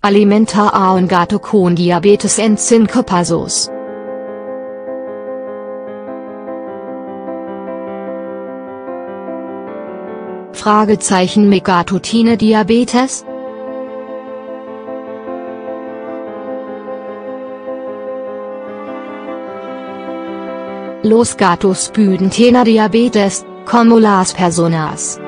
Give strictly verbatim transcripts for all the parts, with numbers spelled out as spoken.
Alimentar a un gato con diabetes en cinco pasos. Fragezeichen: Mi gato tiene diabetes? Los gatos pueden tener diabetes, como las personas.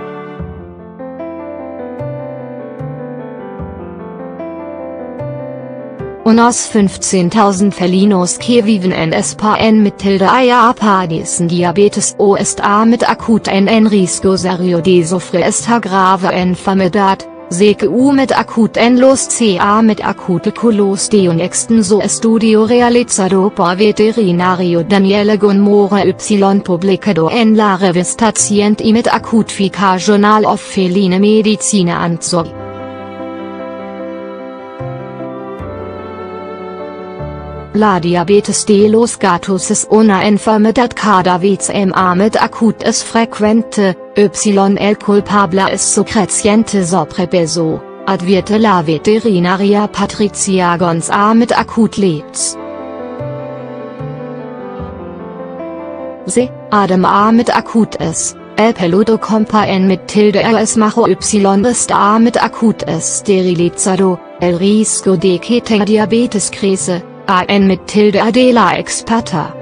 Unos fünfzehntausend felinos que viven en España mit tilde a padecen diabetes o está mit acuta en en riesgo serio de sufrir esta grave enfermedad, se que u mit acuta en los ca mit acute colos de un extenso estudio realizado por veterinario Daniele Gomora y publicado en la revista Cient y mit acutifica Journal of Feline Medicina and Zoo. La diabetes de los gatos es una enfermedad cada vez más acuta es frecuente, y el culpable es su creciente sobrepeso, advierte la veterinaria Patricia González Acutlets. Se, además acutas, el peludo compa en mit tilde es majo y está mit acutas esterilizado, el riesgo de que tenga diabetes crece. A N mit tilde Adela Experta.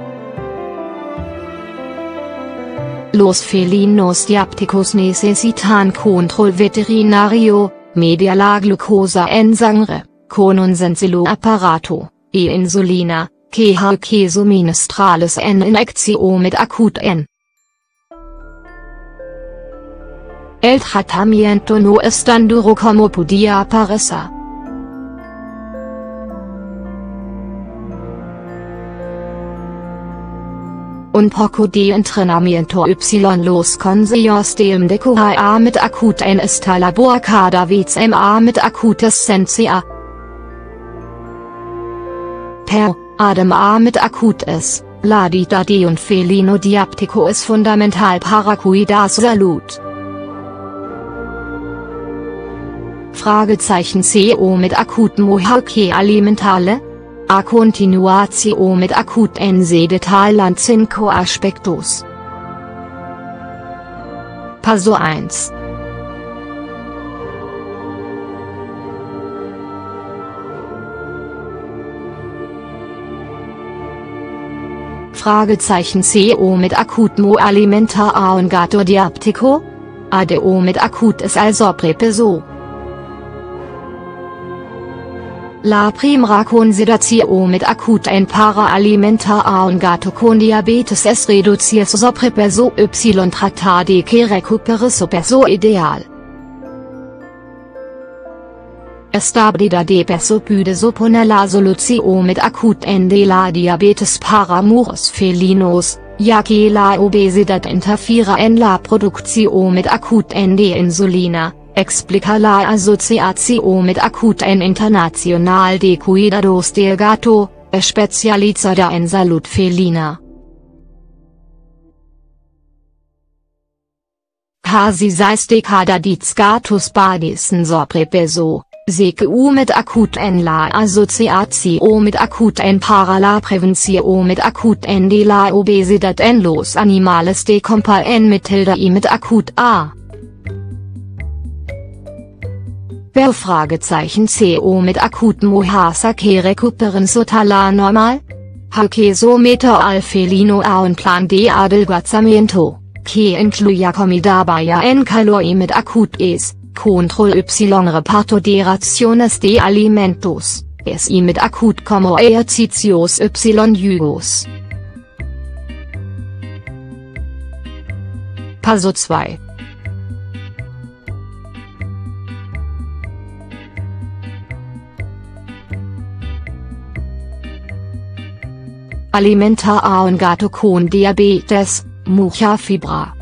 Los felinos diabéticos necesitan control veterinario, media la glucosa en sangre, con un sencillo aparato, e insulina, que que suministrales en inyección mit acuta en. El tratamiento no es tan duro como podía parecer. Un poco de entrenamiento y los consejos de un decoja mit acuta en esta labor cada vez más mit acutas sencia. Per, además mit acutas, la dieta de un felino diabético es fundamental para cuidar su salud. Fragezeichen: C O mit acut moja que alimentale? A continuación mit acut en se detalan cinco aspectos. Paso eins. Fragezeichen: C O mit acut mo alimenta a un gato diabético? A D O mit acut es al sobrepeso. La primera consideración mit acuta en para alimentar a un gato con diabetes es reducir su sobrepeso y tratar de que recupere su peso ideal. Esta pérdida de peso puede suponer la solución mit acuta en de la diabetes para muchos felinos, ya que la obesidad interfiere en la producción mit acuta en de insulina. Explica la asociación mit acuta en internacional de cuidados del gato, especializada en salud felina. Casi seis de cada diez gatos padecen sobrepeso, se que u mit acuta en la asociación mit acuta en para la prevención mit acuta en de la obesidad en los animales de compa en mit tilde y mit acuta a. Wer Fragezeichen C O mit acut mojasa que recuperen su tala normal? Hakeso meta al felino a un plan de adelgazamiento, que incluya comida baja en calor y mit acutes, control y reparto de raciones de alimentos, es y mit acut como ejercicios y yugos. Paso zwei. Alimentar a un gato con diabetes, mucha fibra.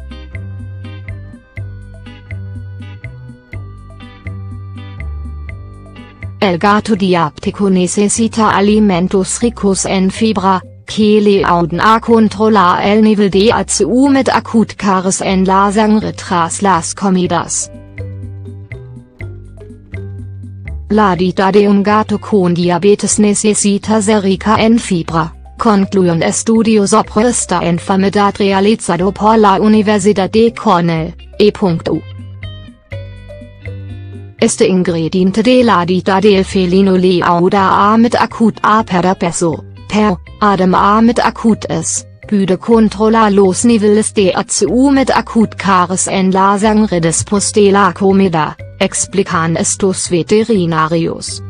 El gato diabético necesita alimentos ricos en fibra, que le ayuden a controlar el nivel de A C E mit acut caries en la sangre tras las comidas. La dieta de un gato con diabetes necesita ser rica en fibra, concluyen estudios sobre esta enfermedad realizado por la Universidad de Cornell, E U. Este ingrediente de la dieta del felino le ayuda a mit acut a perder peso, per, además mit acutes, puede controlar los niveles de A C E mit acut caries en la sangre después de la comida, explican estos veterinarios.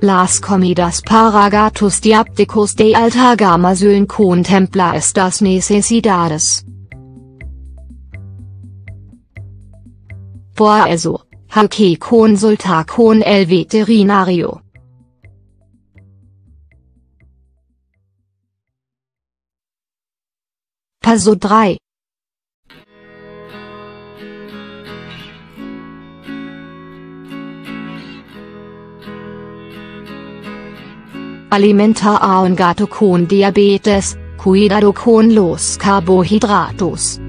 Las comidas para gatos diabéticos de alta gama suelen contemplar estas necesidades. Por eso, hay que consultar con el veterinario. Paso drei. Alimentar a un gato con diabetes, cuidado con los carbohidratos.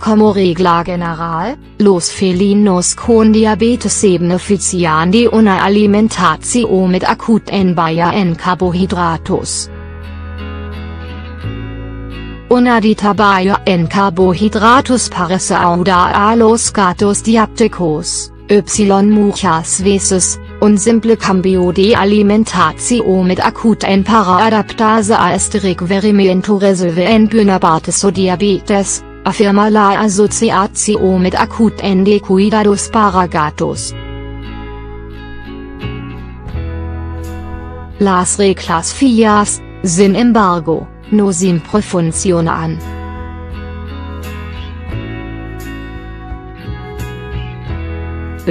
Como regla general, los felinos con diabetes se benefician de una alimentación mit acut en baja en carbohidratos. Una dieta baja en carbohidratos parece ayudar a los gatos diabéticos, y muchas veces, un simple cambio de alimentación mit acut en para adaptarse a este requerimiento resuelve en buena parte su diabetes, afirma la Asociación mit Acut en de Cuidados para Gatos. Las reglas fijas, sin embargo, no siempre funcionan. Y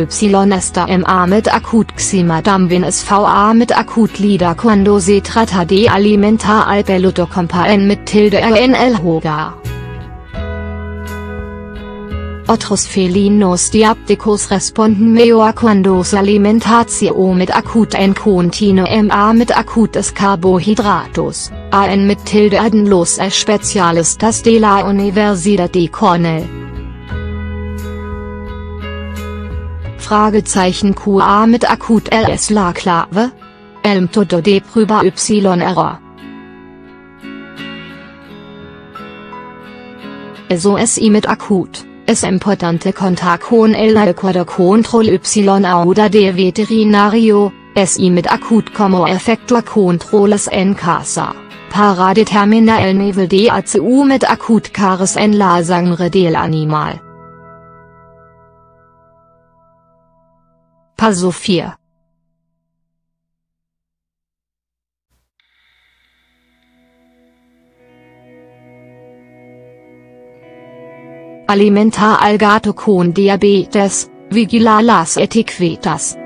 está M A mit Acut Xima también es V A mit Acut Lida cuando se trata de alimentar al peludo comparen mit tilde en el hogar. Otros felinos diabéticos responden mejor cuando se alimentación mit acut en contino M A mit acutes carbohidratos, A N mit tilde en los especialistas de la Universidad de Cornell. Fragezeichen Q A mit acut L es la clave? El método de prueba Y R. Eso es y mit acut. Es importante contar con el adecuado control y ayuda de veterinario, si mit acut como efectua controles en casa, para determinar el nivel de A C E mit acut caries en la sangre del animal. Paso vier. Alimentar al gato con diabetes, vigilar las etiquetas.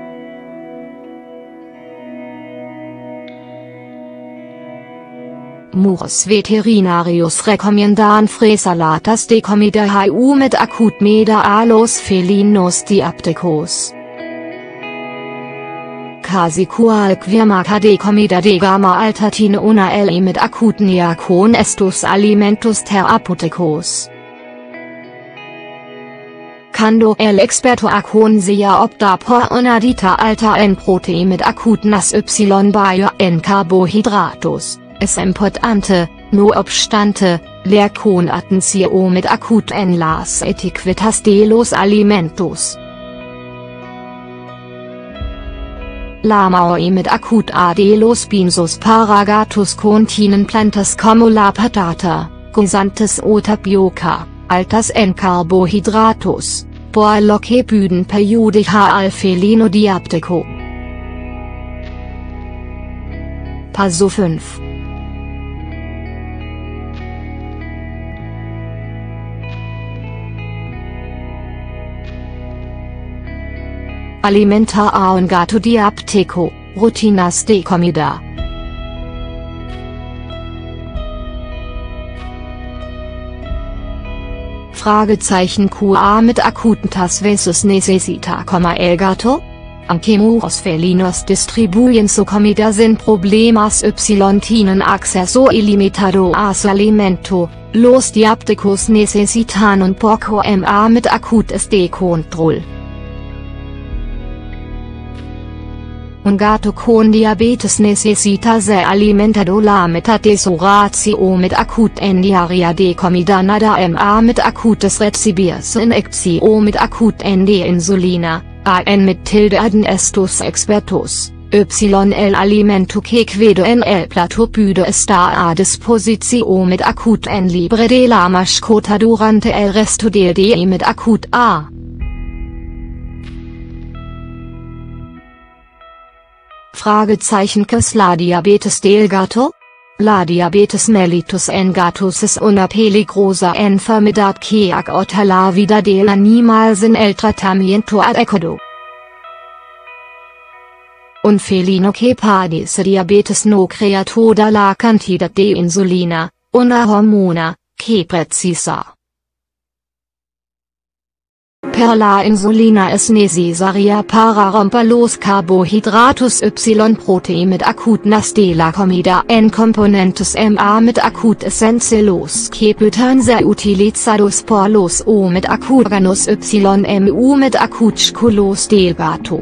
Muchos veterinarios recomiendan fresalatas de comida H I U mit acut meda a los felinos diabéticos. Casi cualquier marca de comida de gama alta tiene una L E mit acutnia con estos alimentos terapéuticos. Cuando el experto aconseja optar por una dieta alta en proteínas acutas y baja en carbohidratos, es importante, no obstante, leer con atención mit acut en las etiquetas de los alimentos. La mayoría mit acut a de los piensos para gatos contienen plantas como la patata, guisantes o tapioca, altas en carbohidratos. Por lo que pueden perjudicar al felino diabético. Paso fünf. Alimentar a un gato diabético, rutinas de comida. Fragezeichen Q A mit acutas veces necesita como el gato? Aunque muchos felinos distribuyen su comida sin problemas y tienen acceso ilimitado a su alimento, Los diápticos necesitan un poco M A mit acutes de control. Un gato con diabetes necesita ser alimentado la mitad de su ración mit acute en diaria de comida nada M A mit acutes recibirse inyección mit acute en de insulina, A N mit tilde ad estos expertos, Y L alimento que quedo en el plato puede estar a disposición mit acute en libre de la mascota durante el resto del día mit acute a. Fragezeichen ¿Qué es la diabetes del gato? La diabetes mellitus en gatos es una peligrosa enfermedad que acota la vida del animal sin el tratamiento adecuado. Un felino que padece diabetes no crea toda la cantidad de insulina, una hormona, que precisa. Per la insulina es necesaria para romper los carbohidratos y proteína mit acutenas de la comida en componentes M A mit acutes en los que pueden ser utilizados por los o mit acúrganos Y M U mit acúsculos del gato.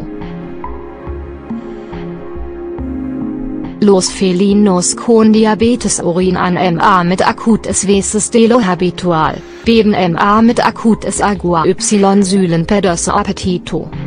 Los felinos con diabetes orinan M A mit acutes veces de lo habitual, beben M A mit acutes agua y suelen perderse apetito.